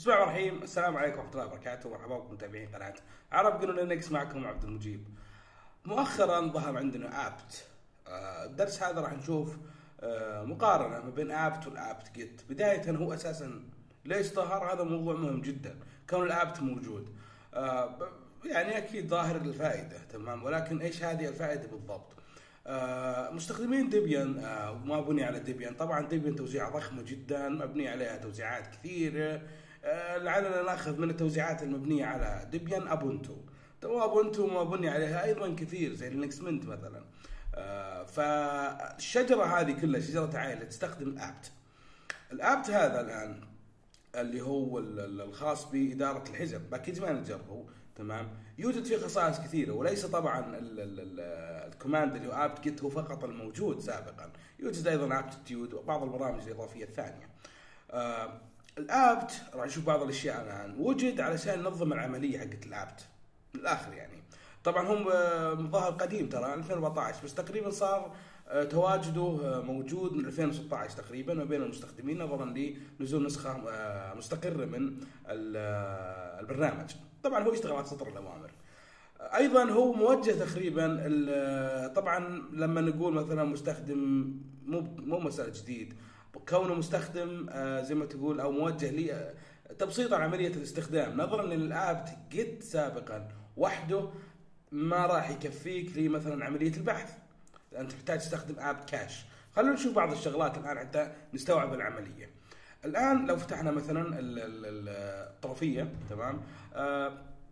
بسم الله الرحمن الرحيم. السلام عليكم ورحمه الله وبركاته، ومرحبا بكم متابعين قناه عرب جنو لينكس، معكم عبد المجيب. مؤخرا ظهر عندنا ابت. الدرس هذا راح نشوف مقارنه ما بين ابت والابت جيت. بدايه هو اساسا ليش ظهر هذا؟ موضوع مهم جدا. كون الابت موجود يعني اكيد ظاهر الفائده، تمام، ولكن ايش هذه الفائده بالضبط؟ مستخدمين ديبيان وما بني على ديبيان. طبعا ديبيان توزيعه ضخمه جدا، مبني عليها توزيعات كثيره. لعلنا ناخذ من التوزيعات المبنيه على ديبيان ابونتو. ابونتو ما بني عليها ايضا كثير زي لينكس منت مثلا. فالشجره هذه كلها شجره عائله تستخدم الابت. الابت هذا الان اللي هو الخاص باداره الحزب، باكج مانجر هو، تمام، يوجد فيه خصائص كثيره، وليس طبعا الكوماند اللي هو ابت جيت هو فقط الموجود سابقا، يوجد ايضا ابتيود وبعض البرامج الاضافيه الثانيه. الابت راح نشوف بعض الاشياء الان، وجد علشان ننظم العمليه حقت الابت من الاخر يعني. طبعا هم ظهر قديم ترى 2014، بس تقريبا صار تواجده موجود من 2016 تقريبا ما بين المستخدمين، نظرا لنزول نسخه مستقره من البرنامج. طبعا هو يشتغل على سطر الاوامر. ايضا هو موجه تقريبا، طبعا لما نقول مثلا مستخدم مو مسألة جديد، كونه مستخدم زي ما تقول او موجه لتبسيط عمليه الاستخدام، نظرا للابت جيت سابقا وحده ما راح يكفيك لمثلا عمليه البحث، انت تحتاج تستخدم ابت كاش. خلونا نشوف بعض الشغلات الان حتى نستوعب العمليه. الان لو فتحنا مثلا الطرفيه، تمام،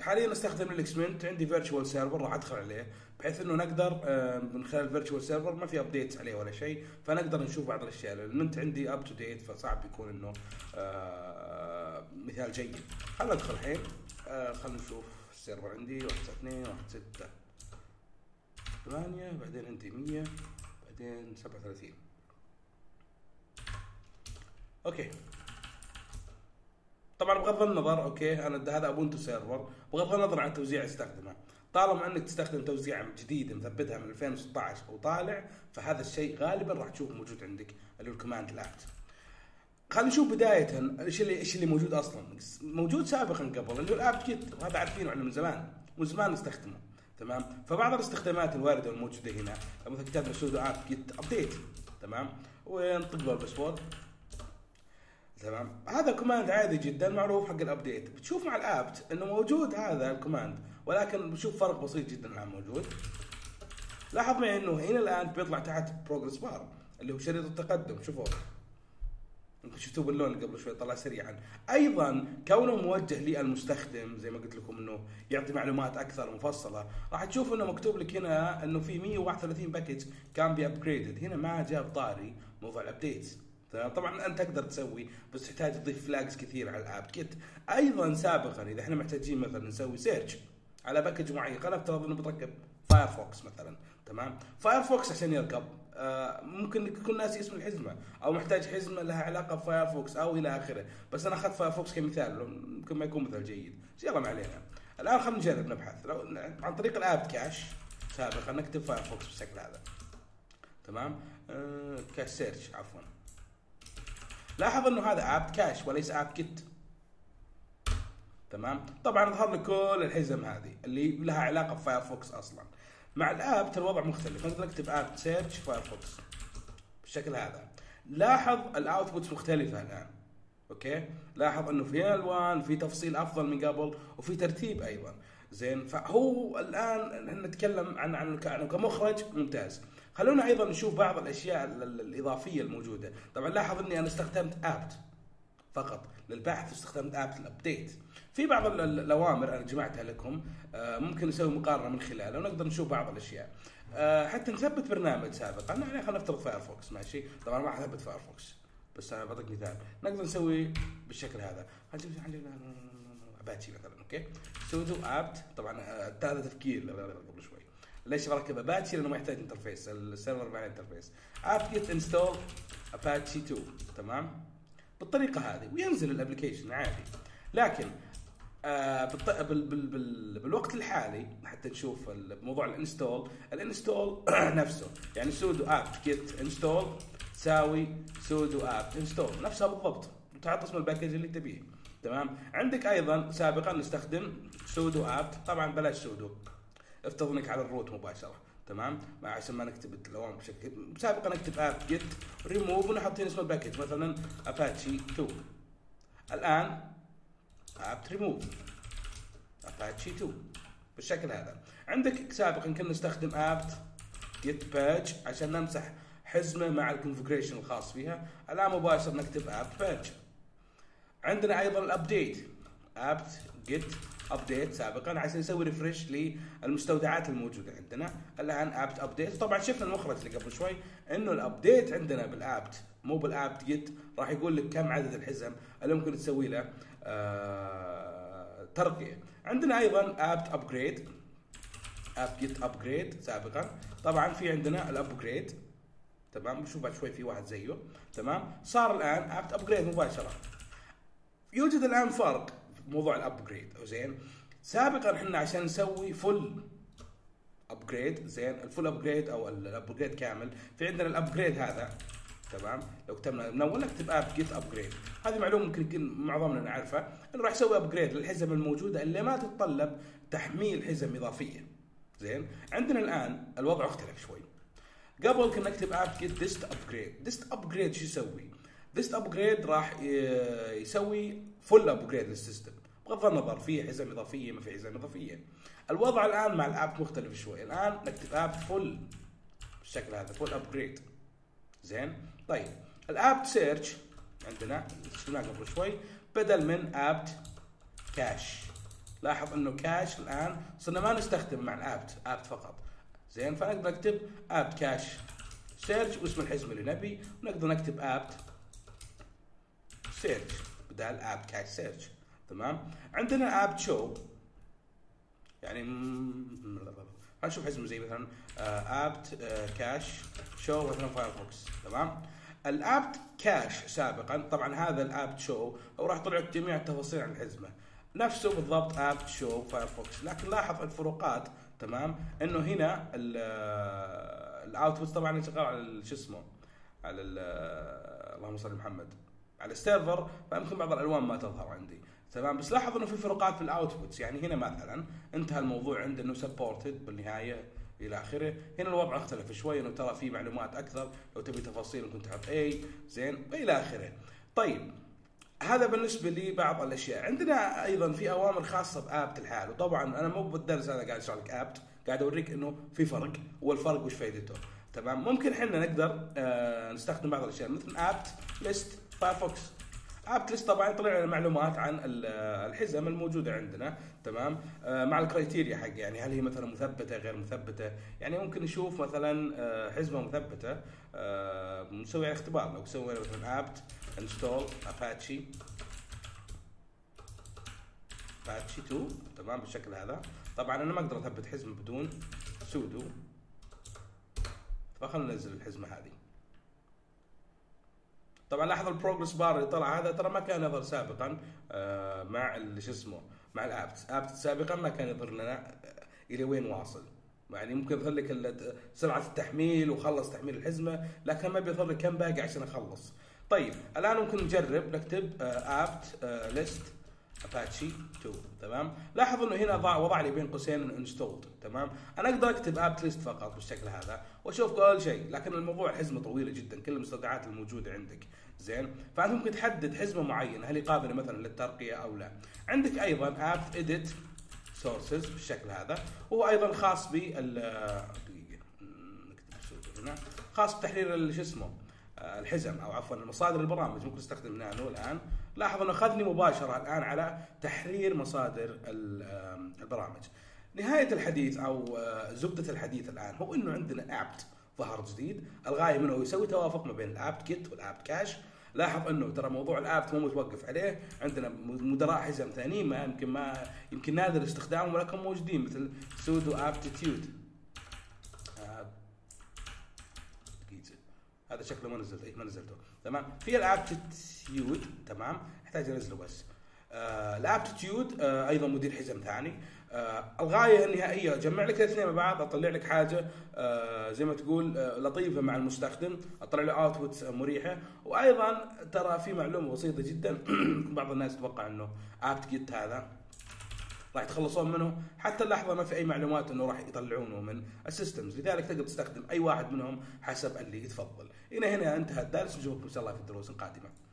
حاليا استخدم لينكس منت، عندي فيرتشوال سيرفر راح ادخل عليه بحيث انه نقدر من خلال الفيرتشوال سيرفر ما في ابديتس عليه ولا شيء، فنقدر نشوف بعض الاشياء. المنت عندي اب تو ديت، فصعب يكون انه مثال جيد. خلنا ندخل الحين، خلنا نشوف السيرفر عندي 192.168، بعدين عندي 100، بعدين 37. اوكي، طبعا بغض النظر، اوكي انا هذا ابونتو سيرفر، بغض النظر عن توزيع استخدمه، طالما انك تستخدم توزيع جديد مثبتها من 2016 وطالع، فهذا الشيء غالبا راح تشوفه موجود عندك اللي هو الكوماند الابت. خلينا نشوف بدايه ايش اللي موجود اصلا، موجود سابقا قبل اللي هو الابت كيت، وهذا عارفينه احنا من زمان، نستخدمه، تمام. فبعض الاستخدامات الوارده والموجوده هنا مثل كتابنا سودو ابت كيت ابديت، تمام، ونطق له الباسورد، تمام. هذا كوماند عادي جدا معروف حق الابديت، بتشوف مع الابت انه موجود هذا الكوماند، ولكن بتشوف فرق بسيط جدا عن موجود. لاحظ معي انه هنا الان بيطلع تحت بروجرس بار اللي هو شريط التقدم، شوفوه، يمكن شفتوه باللون قبل شوي طلع سريعا. ايضا كونه موجه للمستخدم زي ما قلت لكم انه يعطي معلومات اكثر مفصله، راح تشوف انه مكتوب لك هنا انه في 131 باكج كان بي ابجريدد، هنا ما جاء بطاري موضوع الابديتس، طبعا انت تقدر تسوي بس تحتاج تضيف فلاجز كثير على الابت كيت. ايضا سابقا اذا احنا محتاجين مثلا نسوي سيرش على باكج معين، خلينا نفترض انه بتركب فايرفوكس مثلا، تمام، فايرفوكس عشان يركب ممكن يكون ناسي اسم الحزمه او محتاج حزمه لها علاقه بفايرفوكس او الى اخره، بس انا اخذت فايرفوكس كمثال، ممكن ما يكون مثال جيد، يلا ما علينا. الان خلينا نجرب نبحث لو عن طريق الابت كاش سابقا، نكتب فايرفوكس بالشكل هذا، تمام، كاش سيرش عفوا. لاحظ انه هذا ابت كاش وليس ابت كيت، تمام. طبعا ظهر لك كل الحزم هذه اللي لها علاقه بفايرفوكس اصلا. مع الابت الوضع مختلف، نقدر نكتب ابت سيرش فايرفوكس بالشكل هذا. لاحظ الاوتبوتس مختلفه الان، اوكي، لاحظ انه في الوان، في تفصيل افضل من قبل، وفي ترتيب ايضا زين. فهو الان احنا نتكلم عن كمخرج ممتاز. خلونا ايضا نشوف بعض الاشياء الاضافيه الموجوده. طبعا لاحظ اني انا استخدمت ابت فقط للبحث، واستخدمت ابت الابديت. في بعض الاوامر انا جمعتها لكم، ممكن نسوي مقارنه من خلالها ونقدر نشوف بعض الاشياء حتى نثبت برنامج سابقا. يعني خلينا نفترض فايرفوكس، ماشي، طبعا ما حثبت فايرفوكس بس انا بعطيك مثال، نقدر نسوي بالشكل هذا، اباتشي مثلا، اوكي، سودو ابت. طبعا هذا تفكير قبل شوي، ليش بركب اباتشي؟ لانه ما يحتاج انترفيس، السيرفر ما له انترفيس. ابت جيت انستول اباتشي 2، تمام، بالطريقه هذه، وينزل الابلكيشن عادي. لكن بالوقت الحالي حتى نشوف موضوع الانستول، نفسه، يعني سودو ابت جيت انستول تساوي سودو ابت انستول، نفسها بالضبط، وتعطي اسم الباكج اللي تبيه. تمام. عندك ايضا سابقا نستخدم سودو ابت، طبعا بلاش سودو، افترض انك على الروت مباشره تمام، عشان ما نكتب الدوام بشكل. سابقا نكتب ابت جيت ريموف ونحط هنا اسم الباكج مثلا اباتشي 2. الان ابت ريموف اباتشي 2 بالشكل هذا. عندك سابقا كنا نستخدم ابت جيت باتش عشان نمسح حزمه مع الكونفجريشن الخاص فيها، الان مباشر نكتب ابت باتش. عندنا ايضا الابديت ابت جيت ابديت سابقا عشان نسوي ريفرش للمستودعات الموجوده عندنا، الان ابت ابديت. طبعا شفنا المخرج اللي قبل شوي انه الابديت عندنا بالابت مو بالابت جيت، راح يقول لك كم عدد الحزم اللي ممكن تسوي له ترقيه. عندنا ايضا ابت ابجريد ابت جيت ابجريد سابقا، طبعا في عندنا الابجريد تمام، شوف بعد شوي في واحد زيه تمام، صار الان ابت ابجريد مباشره. يوجد الان فرق في موضوع الابجريد، زين. سابقا احنا عشان نسوي فل ابجريد، زين، الفل ابجريد او الابجريد كامل، في عندنا الابجريد هذا تمام، لو كتبنا من اول نكتب ابت جيت ابجريد، هذه معلومه ممكن معظمنا نعرفها، انه راح يسوي ابجريد للحزم الموجوده اللي ما تتطلب تحميل حزم اضافيه، زين. عندنا الان الوضع اختلف شوي، قبل كنا نكتب ابت جيت ديست ابجريد، ديست ابجريد شو يسوي؟ ديست ابجريد راح يسوي فل ابجريد للسيستم بغض النظر في حزم اضافيه ما في حزم اضافيه. الوضع الان مع الابت مختلف شوي، الان نكتب ابت فل بالشكل هذا، فل ابجريد، زين. طيب الابت سيرش عندنا شفناه قبل شوي بدل من ابت كاش، لاحظ انه كاش الان صرنا ما نستخدم مع الابت، ابت فقط، زين. فنقدر نكتب ابت كاش سيرش واسم الحزمه اللي نبي، ونقدر نكتب ابت سيرش بدل ابت كاش سيرش، تمام. عندنا ابت شو، يعني هنشوف حزمه زي مثلا ابت كاش شو مثلا فايرفوكس، تمام. الابت كاش سابقا، طبعا هذا الابت شو وراح طلعت جميع التفاصيل عن الحزمه، نفسه بالضبط ابت شو فايرفوكس، لكن لاحظ الفروقات تمام، انه هنا الاوتبوت طبعا شغال على شو اسمه، على اللهم صل محمد، على السيرفر، فيمكن بعض الالوان ما تظهر عندي تمام، بس لاحظ انه في فروقات في الاوتبوتس، يعني هنا مثلا انتهى الموضوع عند انه سبورتد بالنهايه الى اخره، هنا الوضع اختلف شوي انه ترى في معلومات اكثر، لو تبي تفاصيل ممكن تحط اي، زين، والى اخره. طيب هذا بالنسبه لبعض الاشياء. عندنا ايضا في اوامر خاصه بابت الحال، وطبعا انا مو بالدرس هذا قاعد اشرح لك ابت، قاعد اوريك انه في فرق والفرق وش فائدته، تمام. ممكن احنا نقدر نستخدم بعض الاشياء مثل ابت ليست فايرفوكس، ابت ليست طبعا طلع لنا معلومات عن الحزم الموجوده عندنا تمام، مع الكرايتيريا حق، يعني هل هي مثلا مثبته غير مثبته، يعني ممكن نشوف مثلا حزمه مثبته نسوي عليها اختبار، لو سوينا مثلا ابت انستول اباتشي 2 تمام بالشكل هذا، طبعا انا ما اقدر اثبت حزمه بدون سودو، فخلنا ننزل الحزمه هذه. طبعا لاحظ البروجرس بار اللي طلع هذا ترى ما كان يظهر سابقا مع شو اسمه، مع الابت، ابت سابقا ما كان يظهر لنا الى وين واصل، يعني ممكن يظهر لك سرعه التحميل وخلص تحميل الحزمه، لكن ما بيظهر لك كم باقي عشان اخلص. طيب الان ممكن نجرب نكتب ابت ليست اباتشي 2 تمام، لاحظ انه هنا وضع لي بين قوسين انستولد تمام، انا اقدر اكتب ابت ليست فقط بالشكل هذا واشوف كل شيء، لكن الموضوع الحزمه طويله جدا، كل المستودعات الموجوده عندك، زين. فانت ممكن تحدد حزمه معينه هل هي قابله مثلا للترقيه او لا. عندك ايضا ابت اديت سورسز بالشكل هذا، وهو ايضا خاص بال هنا خاص بتحرير شو اسمه الحزم، او عفوا مصادر البرامج، ممكن استخدم نانو الان، لاحظ انه اخذني مباشره الان على تحرير مصادر البرامج. نهايه الحديث او زبده الحديث الان هو انه عندنا ابت ظهر جديد، الغايه منه يسوي توافق ما بين الابت جيت والابت كاش، لاحظ انه ترى موضوع الابت مو متوقف عليه، عندنا مدراء حزم ثانيين ما يمكن نادر استخدامهم ولكن موجودين، مثل سودو ابتيود هذا شكله ما نزلته تمام، في الابتيود تمام، احتاج انزله بس. الابتيود ايضا مدير حزم ثاني. الغايه النهائيه اجمع لك الاثنين مع بعض، اطلع لك حاجه زي ما تقول لطيفه مع المستخدم، اطلع له اوتبوتس مريحه. وايضا ترى في معلومه بسيطه جدا بعض الناس تتوقع انه ابت جيت هذا راح يتخلصون منه، حتى اللحظه ما في اي معلومات انه راح يطلعونه من السيستمز، لذلك تقدر تستخدم اي واحد منهم حسب اللي تفضل. الى هنا انتهى الدرس، نشوفكم ان شاء الله في الدروس القادمه.